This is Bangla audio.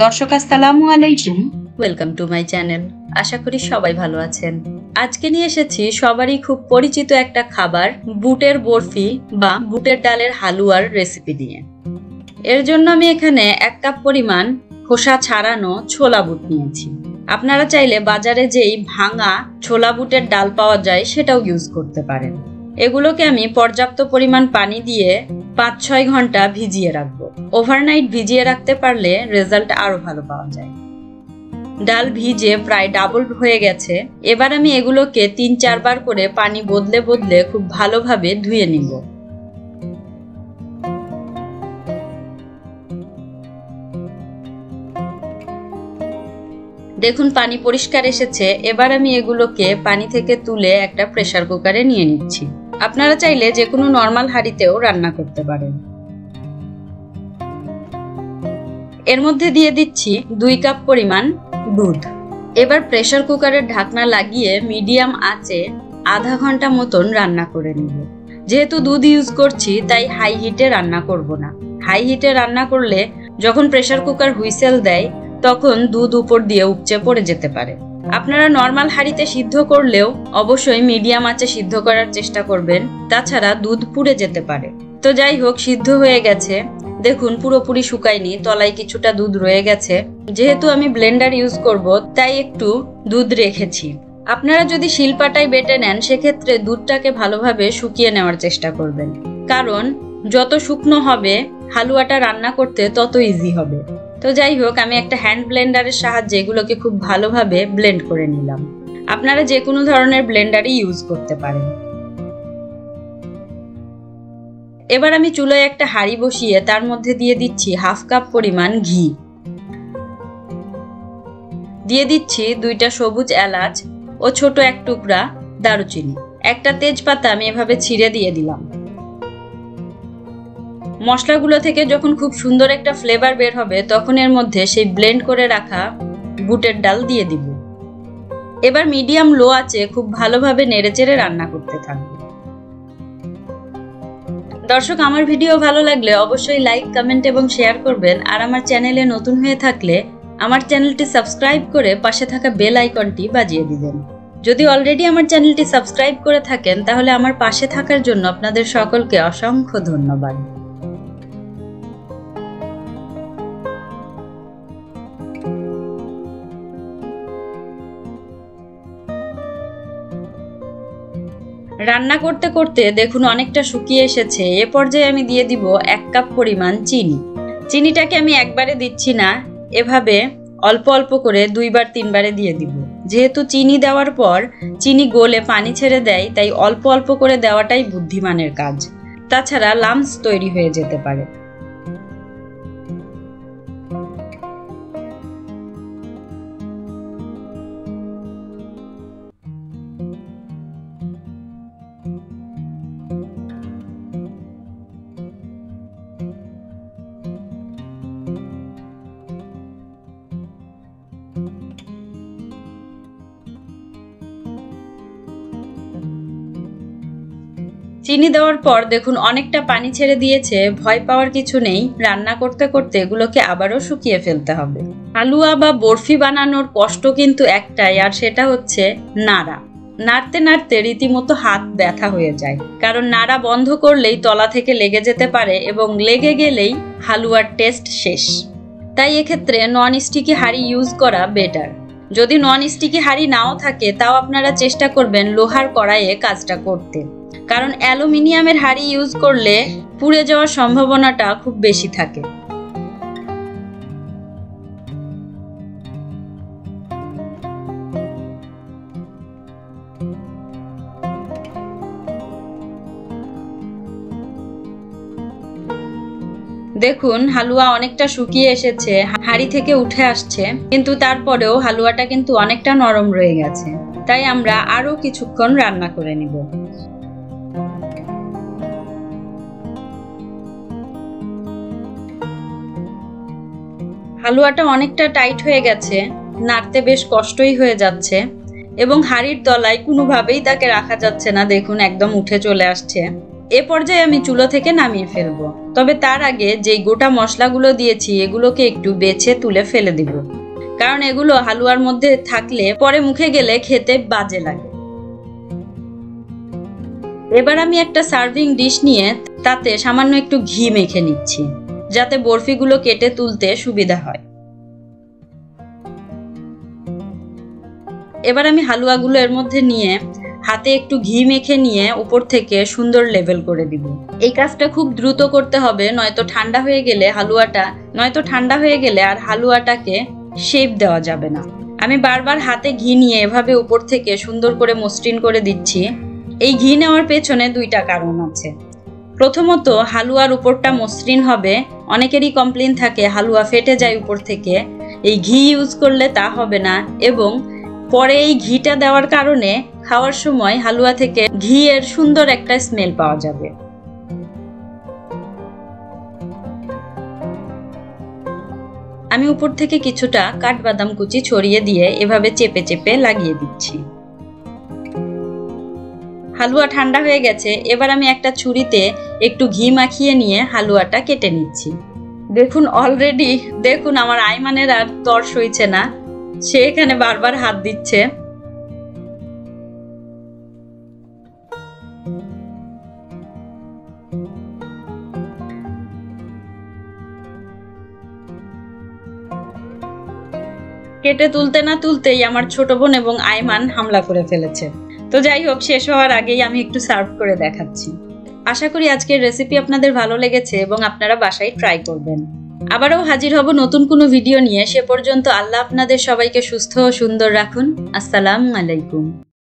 दर्शक आसलामु आलैकुम वेलकम टू माई चैनल। आशा करी सबाई भालो आछेन। आज के निये एसेछि सबारই खूब परिचित एकटा खाबार बुटेर बर्फी बा बुटेर डालेर हालुआर रेसिपि दिये। एर जोन्नो आमि एखाने एक काप परिमाण खोसा छाड़ानो छोला बुट नियेछि। आपनारा चाइले बाजारे जेई भांगा छोला बुटेर डाल पाওয়া যায় সেটাও ইউজ করতে পারেন। এগুলোকে আমি পর্যাপ্ত পরিমাণ পানি দিয়ে ৫-৬ ঘন্টা ভিজিয়ে রাখব। ওভারনাইট ভিজিয়ে রাখতে পারলে রেজাল্ট আরো ভালো পাওয়া যায়। ডাল ভিজে প্রায় ডাবল হয়ে গেছে। এবার আমি এগুলোকে ৩-৪ বার করে পানি বদলে বদলে খুব ভালোভাবে ধুয়ে নিব। দেখুন পানি পরিষ্কার এসেছে। এবার আমি এগুলোকে পানি থেকে তুলে একটা প্রেসার কুকারে নিয়ে নিচ্ছি। আপনারা চাইলে যে কোনো নরমাল হাঁড়িতেও রান্না করতে পারেন। এর মধ্যে দিয়ে দিচ্ছি ২ কাপ পরিমাণ দুধ। এবার প্রেসার কুকারের ঢাকনা লাগিয়ে মিডিয়াম আঁচে আধা ঘন্টা মতন রান্না করে নিব। যেহেতু দুধ ইউজ করছি তাই হাই হিটে রান্না করব না। হাই হিটে রান্না করলে যখন প্রেসার কুকার হুইসেল দেয় তখন দুধ উপর দিয়ে উপচে পড়ে যেতে পারে। আপনারা নরমাল হাঁড়িতে সিদ্ধ করলেও অবশ্যই মিডিয়াম আঁচে সিদ্ধ করার চেষ্টা করবেন, তাছাড়া দুধ পুড়ে যেতে পারে। তো যাই হোক, সিদ্ধ হয়ে গেছে। দেখুন পুরোপুরি শুকায়নি, তলায় কিছুটা দুধ রয়ে গেছে। যেহেতু আমি ব্লেন্ডার ইউজ করব তাই একটু দুধ রেখেছি। আপনারা যদি শিলপাটায় বেটে নেন সেক্ষেত্রে দুধটাকে ভালোভাবে শুকিয়ে নেওয়ার চেষ্টা করবেন, কারণ যত শুকনো হবে হালুয়াটা রান্না করতে তত ইজি হবে। তো যাই হোক, আমি একটা হ্যান্ড ব্লেন্ডারের সাহায্যে এগুলোকে খুব ভালোভাবে ব্লেন্ড করে নিলাম। আপনারা যে কোনো ধরনের ব্লেন্ডারই ইউজ করতে পারেন। এবার আমি চুলায় একটা হাঁড়ি বসিয়ে তার মধ্যে দিয়ে দিচ্ছি 1/2 কাপ পরিমাণ ঘি, দিয়ে দিচ্ছি 2টা সবুজ এলাচ ও ছোট 1 টুকরা দারুচিনি। একটা তেজপাতা আমি এভাবে ছিঁড়ে দিয়ে দিলাম। মশলাগুলো থেকে যখন খুব সুন্দর একটা ফ্লেভার বের হবে তখন এর মধ্যে সেই ব্লেন্ড করে রাখা বুটের ডাল দিয়ে দিব। এবার মিডিয়াম লো আঁচে খুব ভালোভাবে নেড়েচেড়ে রান্না করতে থাকব। দর্শক, আমার ভিডিও ভালো লাগলে অবশ্যই লাইক, কমেন্ট এবং শেয়ার করবেন। আর আমার চ্যানেলে নতুন হয়ে থাকলে আমার চ্যানেলটি সাবস্ক্রাইব করে পাশে থাকা বেল আইকনটি বাজিয়ে দিবেন। যদি অলরেডি আমার চ্যানেলটি সাবস্ক্রাইব করে থাকেন তাহলে আমার পাশে থাকার জন্য আপনাদের সকলকে অসংখ্য ধন্যবাদ। রান্না করতে করতে দেখুন অনেকটা শুকিয়ে এসেছে। এ পর্যায়ে আমি দিয়ে দিব 1 কাপ পরিমাণ চিনি। চিনিটাকে আমি একবারে দিচ্ছি না, এভাবে অল্প অল্প করে 2-3 বারে দিয়ে দিব। যেহেতু চিনি দেওয়ার পর চিনি গলে পানি ছেড়ে দেয় তাই অল্প অল্প করে দেওয়াটাই বুদ্ধিমানের কাজ, তাছাড়া লামস তৈরি হয়ে যেতে পারে। চিনি দেওয়ার পর দেখুন অনেকটা পানি ছেড়ে দিয়েছে। ভয় পাওয়ার কিছু নেই, রান্না করতে করতে এগুলোকে আবারও শুকিয়ে ফেলতে হবে। হালুয়া বা বরফি বানানোর কষ্ট কিন্তু একটাই, আর সেটা হচ্ছে নাড়া। নাড়তে নাড়তে রীতিমতো হাত ব্যথা হয়ে যায়, কারণ নাড়া বন্ধ করলেই তলা থেকে লেগে যেতে পারে এবং লেগে গেলেই হালুয়ার টেস্ট শেষ। তাই এক্ষেত্রে নন স্টিকি হাঁড়ি ইউজ করা বেটার। যদি নন স্টিকি হাঁড়ি নাও থাকে তাও আপনারা চেষ্টা করবেন লোহার কড়াইয়ে কাজটা করতে, কারণ অ্যালুমিনিয়ামের হাঁড়ি ইউজ করলে পুড়ে যাওয়ার সম্ভাবনাটা খুব বেশি থাকে। দেখুন হালুয়া অনেকটা শুকিয়ে এসেছে, হাঁড়ি থেকে উঠে আসছে, কিন্তু তারপরেও হালুয়াটা কিন্তু অনেকটা নরম রয়ে গেছে। তাই আমরা আরো কিছুক্ষণ রান্না করে নিব। হালুয়াটা অনেকটা টাইট হয়ে গেছে, নাড়তে বেশ কষ্টই হয়ে যাচ্ছে এবং হাঁড়ির তলায় কোনোভাবেই তাকে রাখা যাচ্ছে না। দেখুন একদম উঠে চলে আসছে। ए पर्याये आमी चूलो थेके नामिये फेलबो। तबे तार आगे जेई गोटा मशलागुलो दियेछि एगुलोके एकटु बेछे तुले फेले देब, कारण एगुलो हालुआर मध्य थाकले परे मुखे गेले खेते बाजे लागे। एबार आमी एकटा सार्विंग डिश निये ताते सामान्य एकटु घी मेखे निच्छि जाते बर्फिगुलो केटे तुलते सुविधा हय। एबार आमी हालुआगुलो एर मध्य निये हाथे एकटु घी मेखे निये ऊपर थेके सुंदर लेवेल करे दिबो। एई काजटा खूब द्रुत करते हबे, नयतो ठंडा हये गेले आर हालुआटाके शेप देওয়া যাবে না। आमी बारबार हाथे घी निये एभाবে ऊपर थेके सुंदर करे मसृण करे दिচ্ছি। एई घी नेওয়ার पेছনে दुइटा कारण आछे। प्रथमत हालुआर ऊपरটা মসৃণ হবে। অনেকেরই কমপ্লেইন থাকে হালুয়া ফেটে যায় ऊपर থেকে, এই ঘি ইউজ করলে তা হবে না এবং পরে এই ঘিটা দেওয়ার কারণে খাওয়ার সময় হালুয়া থেকে ঘি এর সুন্দর একটা স্মেল পাওয়া যাবে। আমি উপর থেকে কিছুটা কাঠবাদাম কুচি ছড়িয়ে দিয়ে এভাবে চেপে চেপে লাগিয়ে দিচ্ছি। হালুয়া ঠান্ডা হয়ে গেছে। এবার আমি একটা ছুরিতে একটু ঘি মাখিয়ে নিয়ে হালুয়াটা কেটে নিচ্ছি। দেখুন অলরেডি দেখুন আমার আইমানের আর তর সইছে না, সে এখানে বারবার হাত দিচ্ছে। কেটে তুলতে না তুলতেই আমার ছোট বোন এবং আইমান হামলা করে ফেলেছে। তো যাই হোক, শেষ হওয়ার আগেই আমি একটু সার্ভ করে দেখাচ্ছি। আশা করি আজকের রেসিপি আপনাদের ভালো লেগেছে এবং আপনারা বাসায় ট্রাই করবেন। আবারও হাজির হব নতুন কোনো ভিডিও নিয়ে। সে পর্যন্ত আল্লাহ আপনাদের সবাইকে সুস্থ ও সুন্দর রাখুন। আসসালামু আলাইকুম।